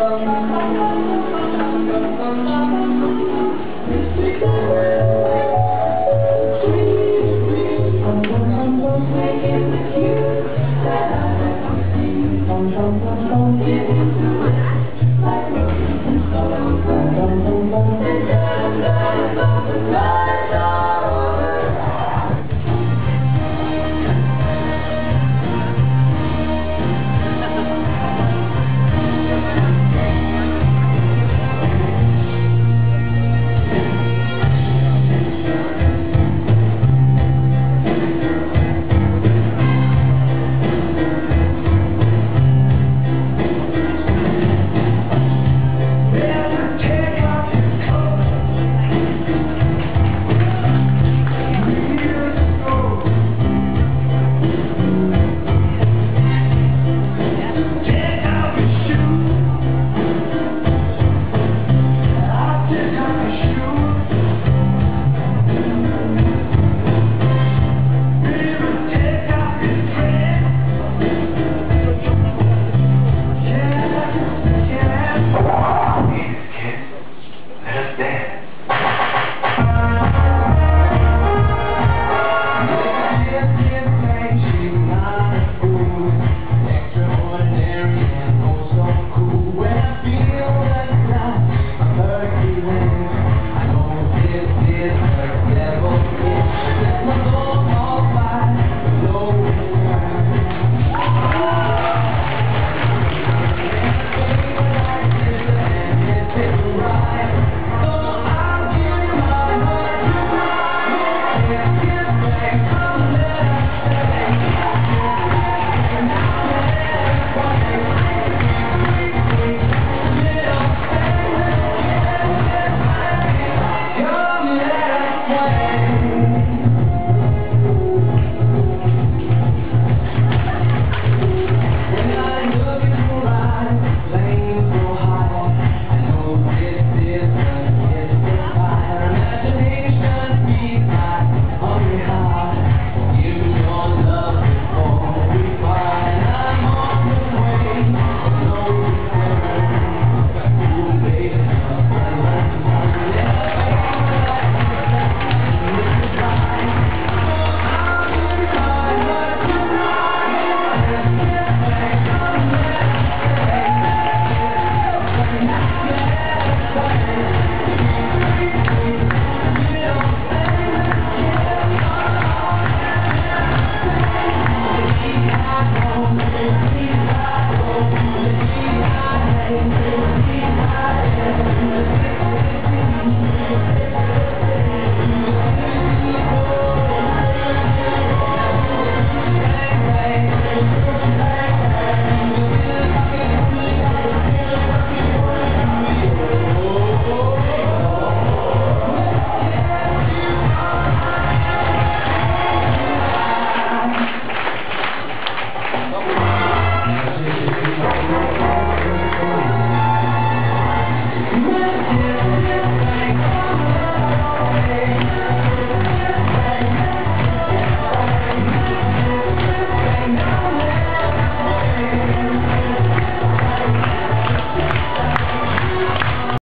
Don't get into it.